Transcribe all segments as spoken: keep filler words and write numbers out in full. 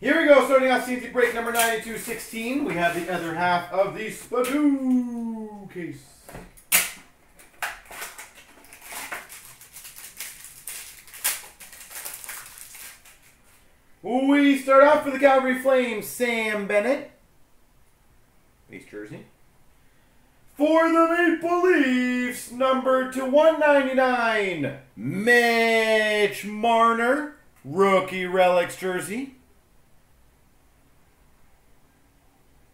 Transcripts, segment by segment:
Here we go, starting off C N C break number ninety-two sixteen. We have the other half of the Spadoo case. We start off with the Calgary Flames, Sam Bennett. Base jersey. For the Maple Leafs, number to one ninety-nine, Mitch Marner, rookie relics jersey.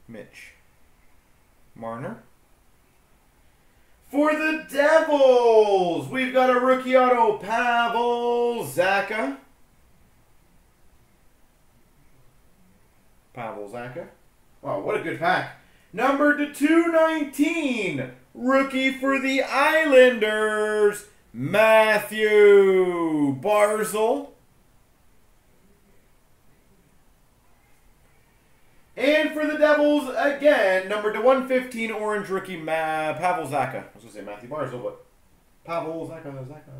Mitch Marner. For the Devils, we've got a rookie auto, Pavol Zacha. Pavol Zacha. Wow, what a good pack. Number to two nineteen, rookie for the Islanders, Matthew Barzal. And for the Devils, again, number to one fifteen, orange rookie, Ma Pavol Zacha. I was going to say Matthew Barzal, but Pavol Zacha, Zacha, Zacha.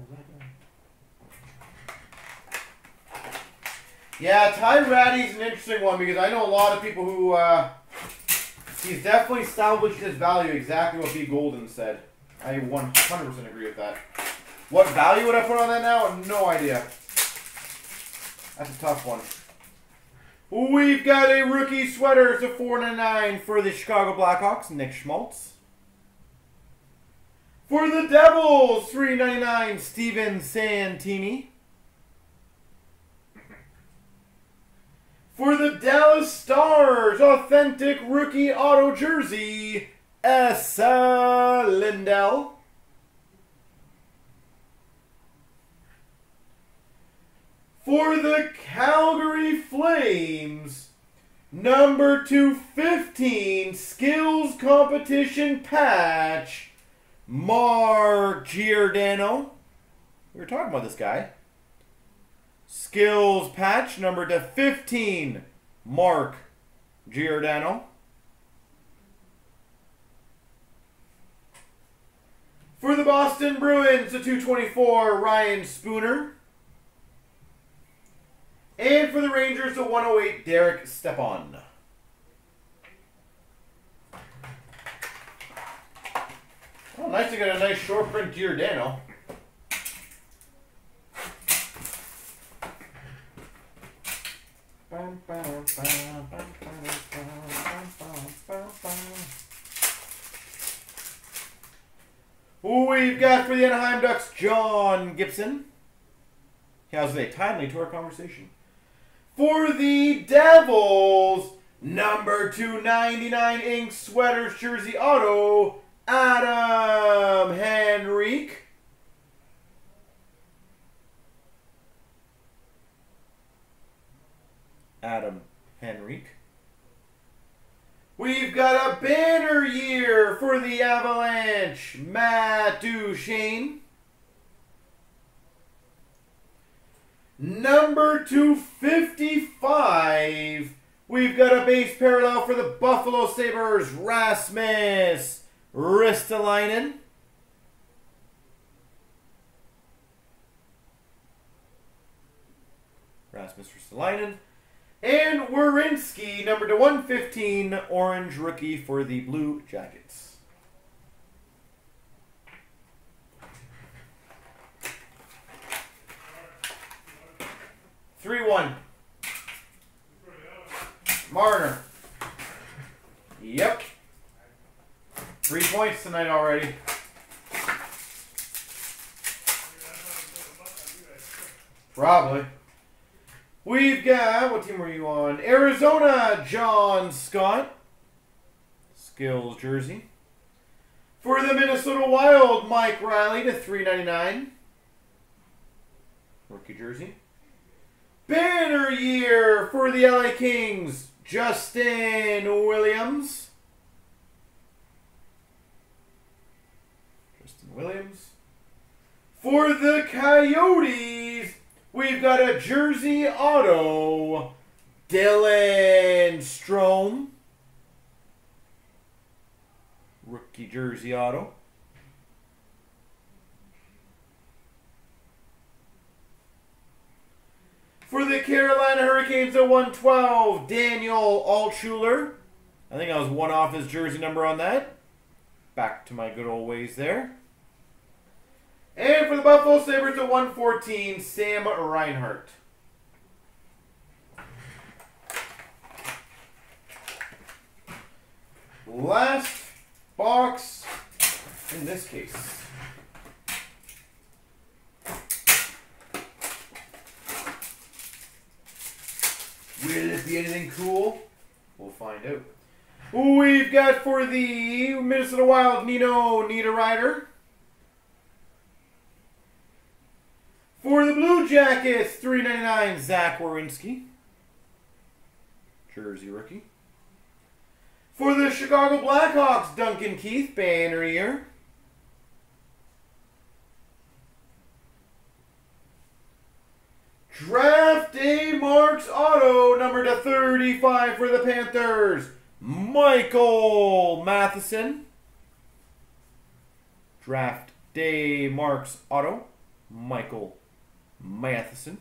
Yeah, Ty Ratty's an interesting one because I know a lot of people who, uh, he's definitely salvaged his value, exactly what B. Golden said. I one hundred percent agree with that. What value would I put on that now? No idea. That's a tough one. We've got a rookie sweater. It's a four ninety-nine for the Chicago Blackhawks, Nick Schmaltz. For the Devils, three ninety-nine, Steven Santini. For the Dallas Stars, authentic rookie auto jersey, Essa Lindell. For the Calgary Flames, number two fifteen, skills competition patch, Mark Giordano. We were talking about this guy. Skills patch, number to fifteen, Mark Giordano. For the Boston Bruins, the two twenty-four, Ryan Spooner. And for the Rangers, the one oh eight, Derek Stepan. Oh, nice to get a nice short print Giordano. We've got for the Anaheim Ducks, John Gibson. That was a timely to our conversation. For the Devils, number two ninety-nine ink sweaters jersey auto, Adam Henrique. Adam Henrique. We've got a banner year for the Avalanche, Matt Duchesne. Number two fifty-five, we've got a base parallel for the Buffalo Sabres, Rasmus Ristolainen. Rasmus Ristolainen. And Werenski, number to one fifteen, orange rookie for the Blue Jackets. three one. Marner. Yep. Three points tonight already. Probably. We've got, what team were you on? Arizona, John Scott. Skills jersey. For the Minnesota Wild, Mike Reilly to three ninety-nine. Rookie jersey. Banner year for the L A Kings, Justin Williams. Justin Williams. For the Coyotes, we've got a jersey auto, Dylan Strome. Rookie jersey auto. For the Carolina Hurricanes at one twelve, Daniel Altschuler. I think I was one off his jersey number on that. Back to my good old ways there. And for the Buffalo Sabres at one fourteen, Sam Reinhart. Last box in this case. Will it be anything cool? We'll find out. We've got for the Minnesota Wild, Nino Niederreiter. For the Blue Jackets, three ninety-nine, Zach Werenski. Jersey rookie. For the Chicago Blackhawks, Duncan Keith, banner year. Draft Day Marks Auto, number to thirty-five for the Panthers, Michael Matheson. Draft Day Marks Auto, Michael Matheson.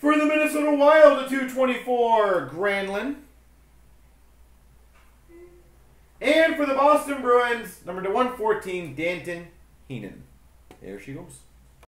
For the Minnesota Wild, to two twenty-four, Granlund. And for the Boston Bruins, number to one fourteen, Danton Heinen. There she goes.